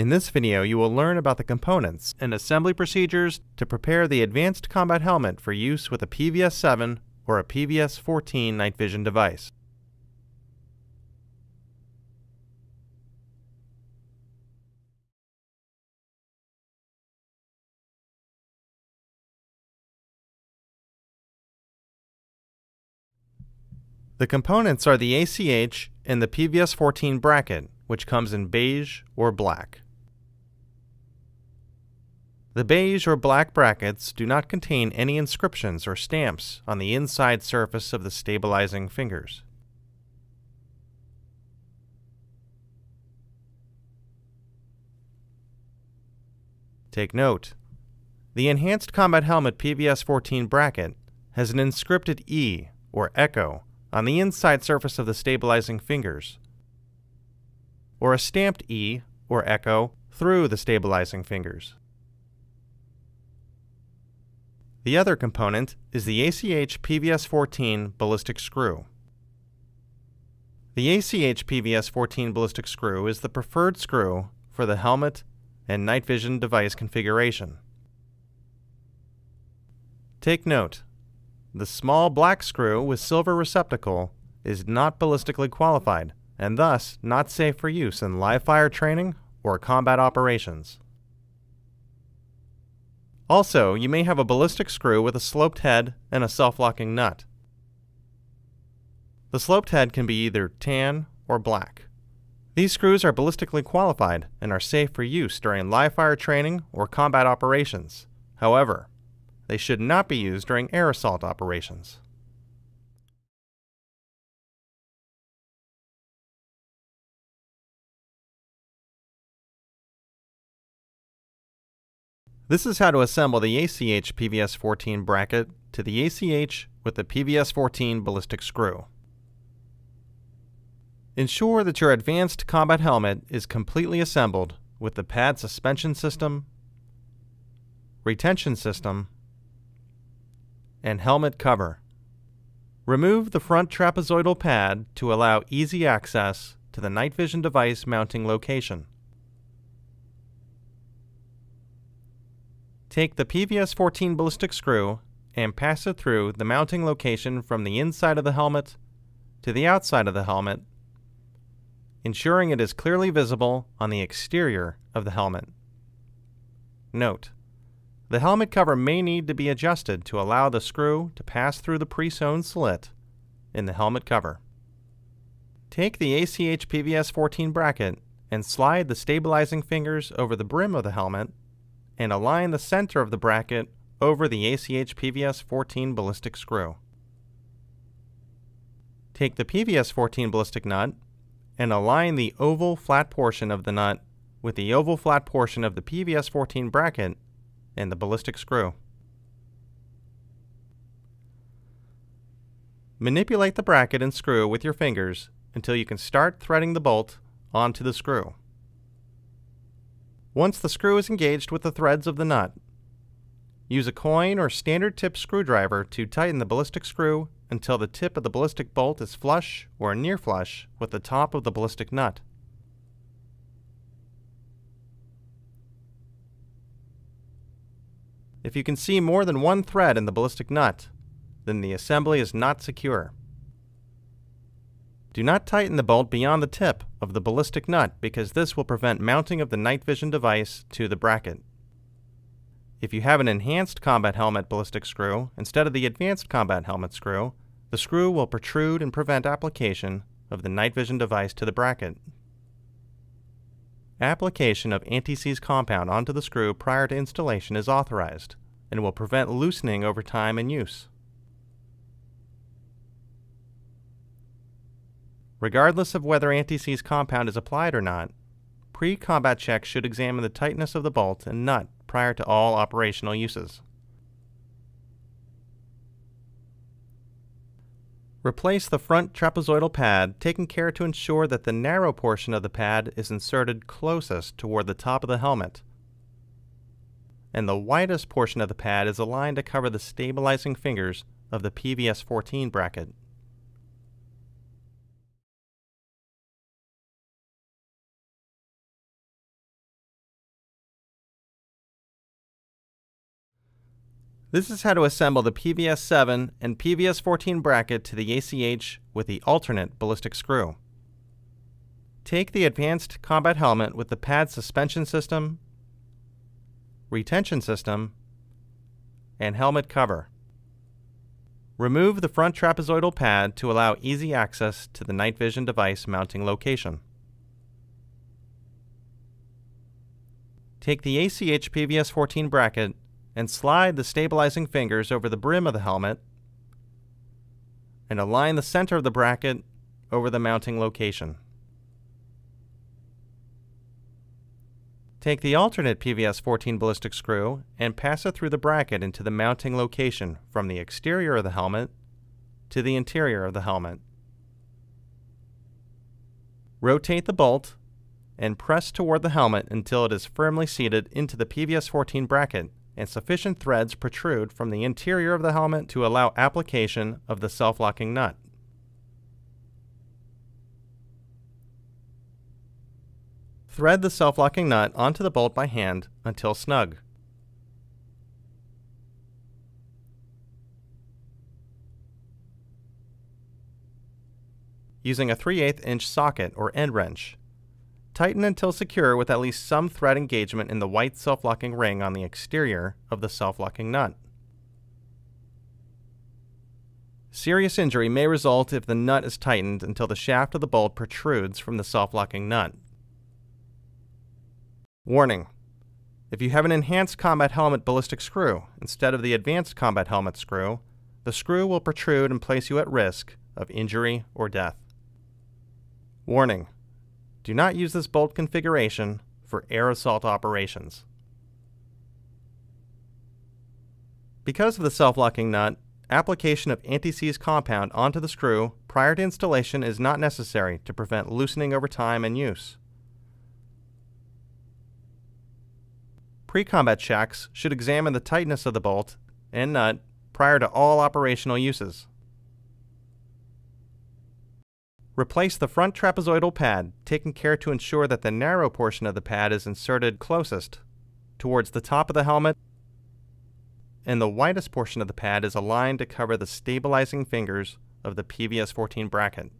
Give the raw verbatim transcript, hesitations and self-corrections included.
In this video, you will learn about the components and assembly procedures to prepare the Advanced Combat Helmet for use with a P V S seven or a P V S fourteen night vision device. The components are the A C H and the P V S fourteen bracket, which comes in beige or black. The beige or black brackets do not contain any inscriptions or stamps on the inside surface of the stabilizing fingers. Take note, the Enhanced Combat Helmet P V S fourteen bracket has an inscripted E or echo on the inside surface of the stabilizing fingers, or a stamped E or echo through the stabilizing fingers. The other component is the A C H P V S fourteen ballistic screw. The A C H P V S fourteen ballistic screw is the preferred screw for the helmet and night vision device configuration. Take note, the small black screw with silver receptacle is not ballistically qualified and thus not safe for use in live fire training or combat operations. Also, you may have a ballistic screw with a sloped head and a self-locking nut. The sloped head can be either tan or black. These screws are ballistically qualified and are safe for use during live fire training or combat operations. However, they should not be used during air assault operations. This is how to assemble the A C H P V S fourteen bracket to the A C H with the P V S fourteen ballistic screw. Ensure that your Advanced Combat Helmet is completely assembled with the pad suspension system, retention system, and helmet cover. Remove the front trapezoidal pad to allow easy access to the night vision device mounting location. Take the P V S fourteen ballistic screw and pass it through the mounting location from the inside of the helmet to the outside of the helmet, ensuring it is clearly visible on the exterior of the helmet. Note, the helmet cover may need to be adjusted to allow the screw to pass through the pre-sewn slit in the helmet cover. Take the A C H P V S fourteen bracket and slide the stabilizing fingers over the brim of the helmet and align the center of the bracket over the A C H P V S fourteen ballistic screw. Take the P V S fourteen ballistic nut and align the oval flat portion of the nut with the oval flat portion of the P V S fourteen bracket and the ballistic screw. Manipulate the bracket and screw with your fingers until you can start threading the bolt onto the screw. Once the screw is engaged with the threads of the nut, use a coin or standard tip screwdriver to tighten the ballistic screw until the tip of the ballistic bolt is flush or near flush with the top of the ballistic nut. If you can see more than one thread in the ballistic nut, then the assembly is not secure. Do not tighten the bolt beyond the tip of the ballistic nut because this will prevent mounting of the night vision device to the bracket. If you have an Enhanced Combat Helmet ballistic screw instead of the Advanced Combat Helmet screw, the screw will protrude and prevent application of the night vision device to the bracket. Application of anti-seize compound onto the screw prior to installation is authorized and will prevent loosening over time and use. Regardless of whether anti-seize compound is applied or not, pre-combat checks should examine the tightness of the bolt and nut prior to all operational uses. Replace the front trapezoidal pad, taking care to ensure that the narrow portion of the pad is inserted closest toward the top of the helmet, and the widest portion of the pad is aligned to cover the stabilizing fingers of the P V S fourteen bracket. This is how to assemble the P V S seven and P V S fourteen bracket to the A C H with the alternate ballistic screw. Take the Advanced Combat Helmet with the pad suspension system, retention system, and helmet cover. Remove the front trapezoidal pad to allow easy access to the night vision device mounting location. Take the A C H P V S fourteen bracket and slide the stabilizing fingers over the brim of the helmet and align the center of the bracket over the mounting location. Take the alternate P V S fourteen ballistic screw and pass it through the bracket into the mounting location from the exterior of the helmet to the interior of the helmet. Rotate the bolt and press toward the helmet until it is firmly seated into the P V S fourteen bracket and sufficient threads protrude from the interior of the helmet to allow application of the self-locking nut. Thread the self-locking nut onto the bolt by hand until snug. Using a three eighths inch socket or end wrench, tighten until secure with at least some thread engagement in the white self-locking ring on the exterior of the self-locking nut. Serious injury may result if the nut is tightened until the shaft of the bolt protrudes from the self-locking nut. Warning: if you have an Enhanced Combat Helmet ballistic screw instead of the Advanced Combat Helmet screw, the screw will protrude and place you at risk of injury or death. Warning: do not use this bolt configuration for air assault operations. Because of the self-locking nut, application of anti-seize compound onto the screw prior to installation is not necessary to prevent loosening over time and use. Pre-combat shacks should examine the tightness of the bolt and nut prior to all operational uses. Replace the front trapezoidal pad, taking care to ensure that the narrow portion of the pad is inserted closest towards the top of the helmet and the widest portion of the pad is aligned to cover the stabilizing fingers of the P V S fourteen bracket.